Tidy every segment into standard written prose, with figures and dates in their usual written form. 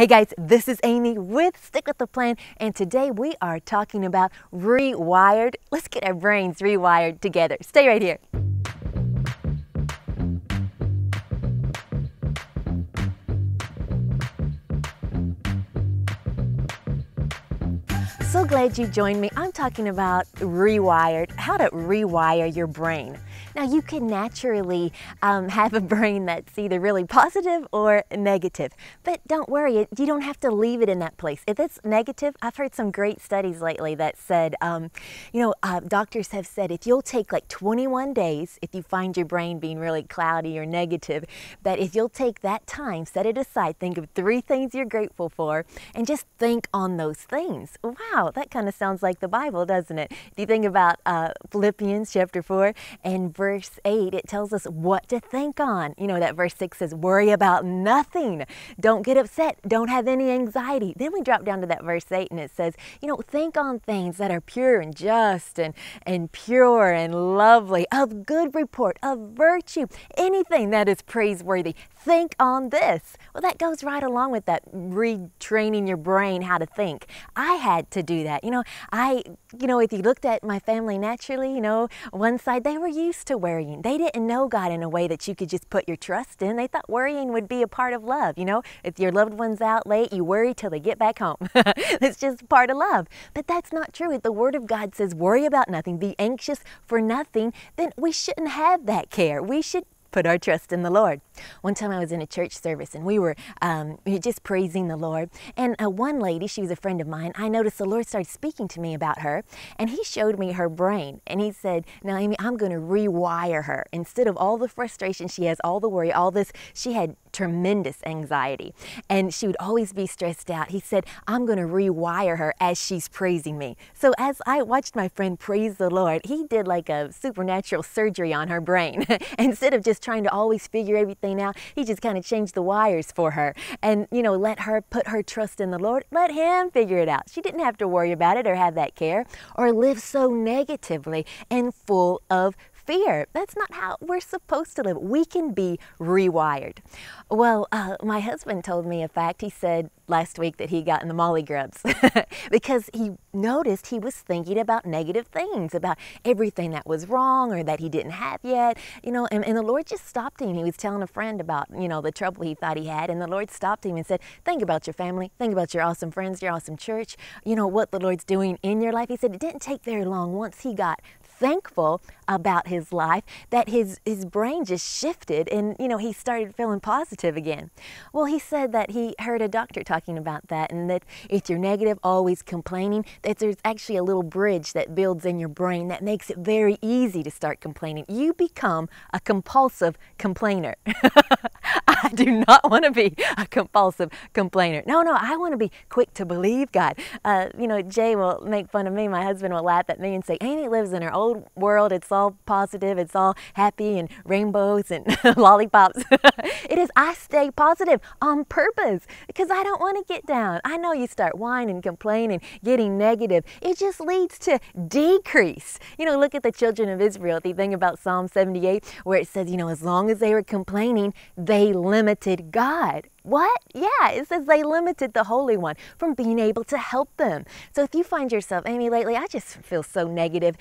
Hey guys, this is Amy with Stick With The Plan, and today we are talking about rewired. Let's get our brains rewired together. Stay right here. So glad you joined me. I'm talking about rewired, how to rewire your brain. Now you can naturally have a brain that's either really positive or negative, but don't worry, you don't have to leave it in that place. If it's negative, I've heard some great studies lately that said, doctors have said if you'll take like 21 days, if you find your brain being really cloudy or negative, that if you'll take that time, set it aside, think of 3 things you're grateful for, and just think on those things. Wow. That kind of sounds like the Bible, doesn't it? If you think about Philippians chapter 4 and verse 8, it tells us what to think on. You know, that verse 6 says, worry about nothing. Don't get upset. Don't have any anxiety. Then we drop down to that verse 8 and it says, you know, think on things that are pure and just and pure and lovely, of good report, of virtue, anything that is praiseworthy. Think on this. Well, that goes right along with that retraining your brain how to think. I had to do that. If you looked at my family naturally, one side, they were used to worrying. They didn't know God in a way that you could just put your trust in. They thought worrying would be a part of love. If your loved one's out late, you worry till they get back home. It's just part of love. But that's not true. If the Word of God says, worry about nothing, be anxious for nothing, then we shouldn't have that care. We should put our trust in the Lord. One time I was in a church service and we were just praising the Lord. And one lady, she was a friend of mine, I noticed the Lord started speaking to me about her, and He showed me her brain. And He said, now Amy, I'm going to rewire her. Instead of all the frustration she has, all the worry, all this, she had tremendous anxiety and she would always be stressed out. He said, I'm going to rewire her as she's praising me. So as I watched my friend praise the Lord, He did like a supernatural surgery on her brain. Instead of just trying to always figure everything out, He just kind of changed the wires for her and, let her put her trust in the Lord. Let Him figure it out. She didn't have to worry about it or have that care or live so negatively and full of fear. That's not how we're supposed to live. We can be rewired. Well, my husband told me a fact. He said last week that he got in the Molly Grubs because he noticed he was thinking about negative things, about everything that was wrong or that he didn't have yet, and the Lord just stopped him. He was telling a friend about, the trouble he thought he had, and the Lord stopped him and said, think about your family, think about your awesome friends, your awesome church, what the Lord's doing in your life. He said it didn't take very long once he got thankful about his life that his brain just shifted and he started feeling positive again. Well, he said that he heard a doctor talking about that, and that if you're negative, always complaining, that there's actually a little bridge that builds in your brain that makes it very easy to start complaining. You become a compulsive complainer. I do not want to be a compulsive complainer. No, I want to be quick to believe God. Jay will make fun of me. My husband will laugh at me and say, Amy lives in her old world. It's all positive. It's all happy and rainbows and lollipops. It is. I stay positive on purpose because I don't want to get down. I know you start whining, complaining, getting negative. It just leads to decrease. Look at the children of Israel. If you think about Psalm 78, where it says, as long as they were complaining, they limited God. What? Yeah, it says they limited the Holy One from being able to help them. So if you find yourself, Amy, lately I just feel so negative,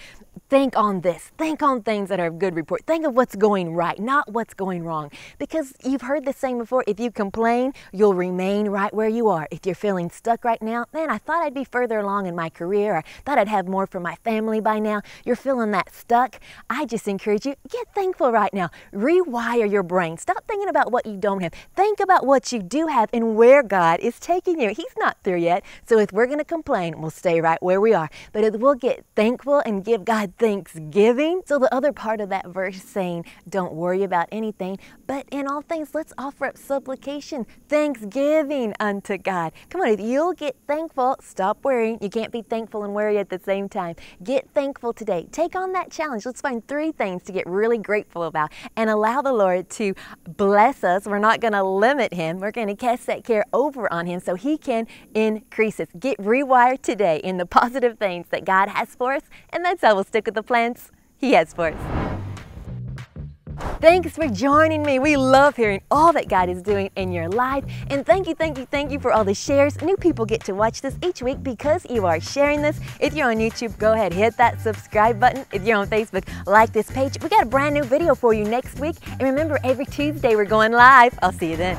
think on this. Think on things that are of good report. Think of what's going right, not what's going wrong. Because you've heard the saying before, if you complain, you'll remain right where you are. If you're feeling stuck right now, man, I thought I'd be further along in my career. I thought I'd have more for my family by now. You're feeling that stuck. I just encourage you, get thankful right now. Rewire your brain. Stop thinking about what you don't have. Think about what you do have and where God is taking you. He's not through yet. So if we're going to complain, we'll stay right where we are. But if we'll get thankful and give God thanksgiving. So the other part of that verse saying, don't worry about anything, but in all things, let's offer up supplication, thanksgiving unto God. Come on, if you'll get thankful, stop worrying. You can't be thankful and worry at the same time. Get thankful today. Take on that challenge. Let's find 3 things to get really grateful about and allow the Lord to bless us. We're not going to limit Him. We're going to cast that care over on Him so He can increase us. Get rewired today in the positive things that God has for us, and that's how we'll stick with the plans He has for us. Thanks for joining me. We love hearing all that God is doing in your life. And thank you for all the shares. New people get to watch this each week because you are sharing this. If you're on YouTube, go ahead, hit that subscribe button. If you're on Facebook, like this page. We got a brand new video for you next week. And remember, every Tuesday we're going live. I'll see you then.